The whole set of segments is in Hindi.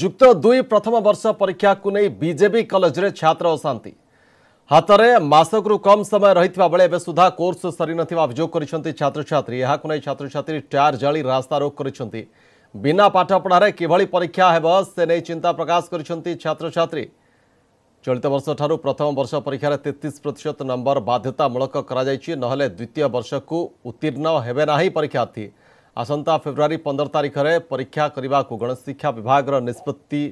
जुक्त दुई प्रथम वर्ष परीक्षा को नहीं बीजेपी कॉलेज रे छात्र अशांति हाथ में मसकु कम समय रही बेले सुधा कोर्स सरी नभोग कर छात्र छात्री यह छात्र छात्री टायर जाली रास्ता रोक कर बिना पाठपढ़ार किभली परीक्षा होब से नहीं चिंता प्रकाश कर छात्र छात्री चलित वर्ष ठारू प्रथम वर्ष परीक्षार 33% नंबर बाध्यतामूलक करा जायछि नहले द्वितीय वर्ष को उत्तीर्ण हेबे नाही परीक्षार्थी आसंता फेब्रुआरी 15 तारीख रे परीक्षा करिबा को गणशिक्षा विभाग रो निष्पत्ति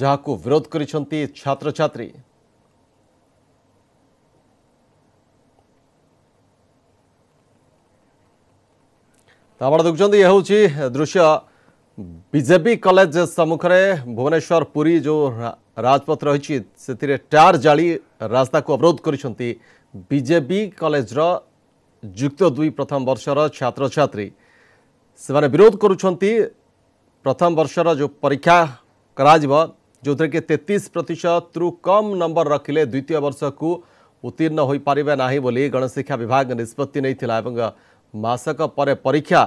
जाहाकू विरोध करिसंती छात्र छात्री ताबड़ दुखजंदी हेउछि दृश्य बीजेपी कॉलेज सम्मुख में भुवनेश्वर पुरी जो राजपथ रही से टायर जाली रास्ता को अवरोध करिसंती बीजेपी कॉलेज रो जुक्त दुई प्रथम वर्षर छात्र छात्री से विरोध करुंच प्रथम वर्षर जो परीक्षा करा जो 33% रु कम नंबर रखिले द्वितीय वर्ष को उत्तीर्ण हो पारे ना बोली गणशिक्षा विभाग निष्पत्ति नहीं मासक पर परीक्षा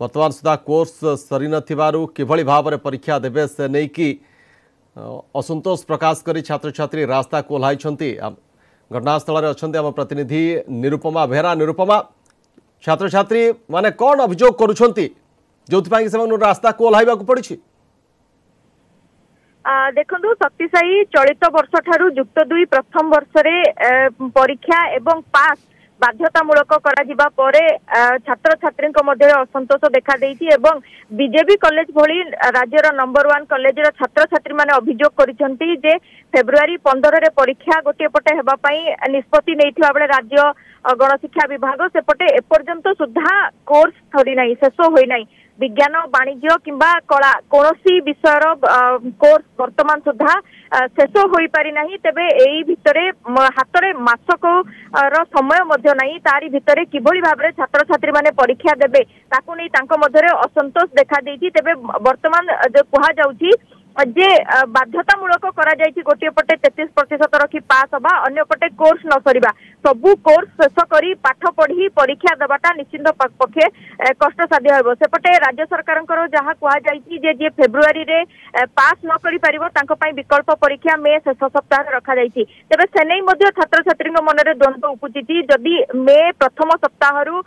वर्तमान सुधा कोर्स सरी नभली भाव में परीक्षा देवे से नहीं कि असंतोष प्रकाश करी छात्र छात्री रास्ता को ओह्लैंती घटनास्थल में अच्छा आम प्रतिनिधि निरुपमा बेहरा। निरुपमा, छात्र छात्री माने कौन अभियोग करुछंती जोथिपाई से रास्ता को ओह्लैवाक पड़ी? देखो शक्तिशाई चलित वर्ष ठारू युक्त दुई प्रथम वर्ष रे परीक्षा एवं पास बाध्यतामूलक करा पर छात्र छात्री मध्य असंतोष देखा देछि एवं बीजेपी कॉलेज भली राज्यर नंबर 1 कॉलेज रा छात्र छात्री माने अभियोग करिसंती जे फेब्रुआरी 15 रे परीक्षा गोटे पटे हेबा पई निष्पत्ति नैथिबा बेले राज्य गणशिक्षा विभाग सेपटे एपर्यंत सुधा कोर्स सरी नाही शेष होई नाही विज्ञान वाणिज्य किंबा कला कोनोसी विषय कोर्स वर्तमान सुधा शेष होई पारि नाही तबे एई भितरे हाथ रे मासक रो समय मध्य नाही तारि भितरे किबोली भाबरे छात्र छात्री माने परीक्षा देबे ताकू नै तांको मध्य रे असंतोष देखा देछि तबे वर्तमान जे कहा जाउछि जे बाध्यतामूलक करा जायछि गोटे पटे 33% रखी पास होबा अन्य पटे कोर्स न सरीबा सबु कोर्स शेष करी पाठ पढ़ी परीक्षा देवाटा निश्चिंत पक्षे कष्ट साध्य होबो सेपटे राज्य सरकारनकर जहा कहा जायछि जे जे फेब्रुआरी रे पास न करी परिबो तांको पई विकल्प परीक्षा मे शेष सप्ताह रखा जायछि तबे सेनै मध्य छात्र छात्रीक मनरे द्वंद्व उपजिति जदि मे प्रथम सप्ताह रु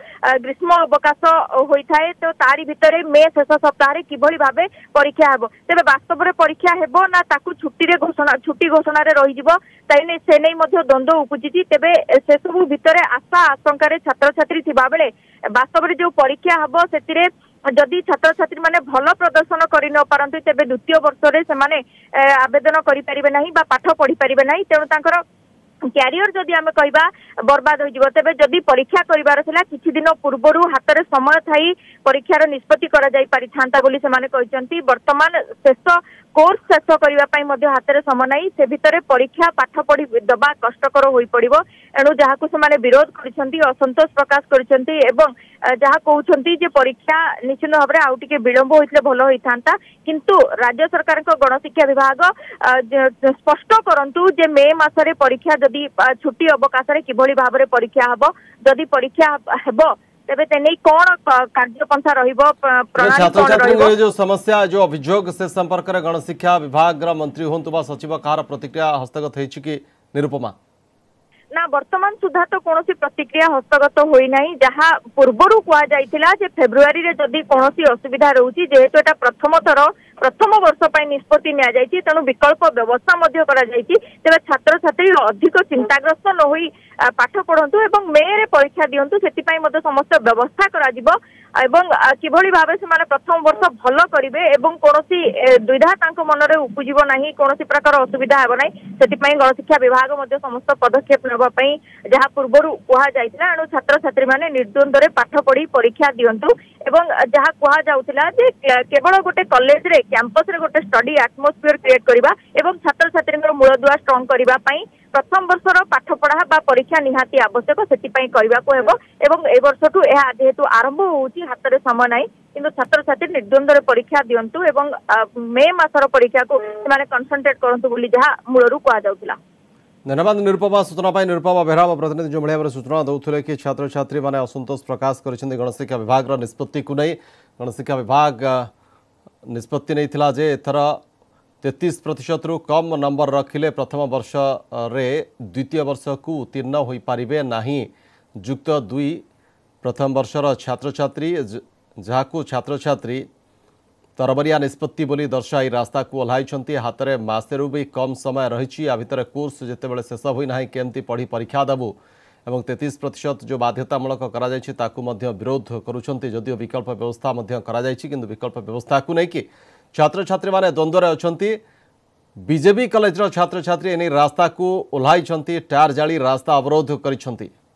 ग्रीष्म अवकाश होई थाए तो तारि भितरे मे शेष सप्ताह रे किभली भाबे परीक्षा हेबो तबे वास्तव रे परीक्षा हेबो ना ताकू छुट्टी घोषणा रे रही जीवो तैने से नै मध्य द्वंद्व उपजिति तबे से सब भितरे आशा आशंका रे छात्र छात्री थिबा बेले वास्तव रे जो परीक्षा हेबो सेतिरे जदि छात्र छात्री माने भलो प्रदर्शन करि न पारंती तबे द्वितीय वर्ष रे से माने आवेदन करि परिबे नाही बा पाठ पढ़ी परिबे नाही तेनु तांकर क्यारियर जदि आम कहवा बर्बाद हो तेज जदि परीक्षा करार किसी दिन पूर्वर हाथ में समय थी परीक्षार निष्पत्ति करमान शेष कोर्स शेष करने हाथ में समय ना से भितर परीक्षा पाठ पढ़ी दबा कष्टकर हो पड़ो एणु जहाँ विरोध करसंतोष प्रकाश कर परीक्षा निश्चित भाव में आउटे विलंब होते भल होता किंतु राज्य सरकार गणशिक्षा विभाग स्पष्ट करूँ जे मे मसरे परीक्षा जदि छुट्टी अवकाश रे किभली भाव में परीक्षा हेब जदि परीक्षा हेब तबे तेने कोन कार्यपंथा रहिबो प्रणाली कोन रहिबो जो समस्या जो अभियोग से संपर्क रे गणशिक्षा विभाग रा मंत्री होंतुबा सचिव कार प्रतिक्रिया हस्तगत हेछि कि? निरुपमा, ना वर्तमान सुधा तो कौन प्रतिक्रिया हस्तगत होना जहाँ पूर्वर कहुला फेब्रुआरी रे जदि कौन असुविधा रोचे जेहेतु एटा प्रथम थर प्रथम वर्ष पर निष्पत्ति नि तेणु विकल्प व्यवस्था तेज छात्र छात्री अधिक चिंताग्रस्त न हो पाठ पढ़ु एवं मे रे परीक्षा दिंतु से समस्त व्यवस्था करा एवं किभली भाव से प्रथम वर्ष भल करेंगे और कौन द्विधा मनरे उपजीव ना कौन प्रकार असुविधा हेब ना से गणशिक्षा विभाग समस्त पदक्षेप ने जहाँ पूर्वर कहला एणु छात्र छात्री मैंने निर्द्वंदे पाठ पढ़ी परीक्षा दिंतु एवं जहाँ कहला केवल गोटे कॉलेज रे कैंपस रे गोटे स्टडी एटमोस्फियर क्रिएट करबा एवं छात्र छात्री मूलदुआ स्ट्रॉन्ग करबा पई प्रथम वर्षर पाठ पढ़ा बा परीक्षा निहाती आवश्यक सेति पई करबा को हेबो एवं ए वर्षटू एहा जेहेतु आरंभ होउची हाथ रे समय नाही किंतु छात्र छात्री निर्द्वंदरे परीक्षा दियंतु एवं मे मासर परीक्षा को माने कंसंट्रेट करंतु बोली जहा मूलरू कहा जाउतिला। धन्यवाद निरुपमा सूचना पाई। निरुपमा बेहरा प्रतिनिधि जो भाव में सूचना दूसरे कि छात्र छात्री मैंने असंतोष प्रकाश कर गणशिक्षा विभाग निष्पत्ति को नहीं गणशिक्षा विभाग निष्पत्ति नहीं थिला जे एथर 33% रु कम नंबर रखिले प्रथम वर्ष रे द्वितीय वर्ष को उत्तीर्ण होई पारिबे नाही। युक्त दुई प्रथम वर्षर छात्रछात्री जहाकू छात्रछात्री तरबरिया निष्पत्ति बोली दर्शाई रास्ता को ओह्लाइछंती। हाथ में मासे रु भी कम समय रही आ भितर कोर्स जितेबेले शेष होई नाही केमती पढ़ी परीक्षा देबू एवं 33% जो बाध्यतामूलक विरोध करुँच जदिव विकल्प व्यवस्था किंतु विकल्प व्यवस्था को लेकिन छात्र छात्री मैंने द्वंद्वर अच्छा। बीजेपी कलेजर छात्र छात्री एने रास्ता को ओह्लाई टायर जाली रास्ता अवरोध कर।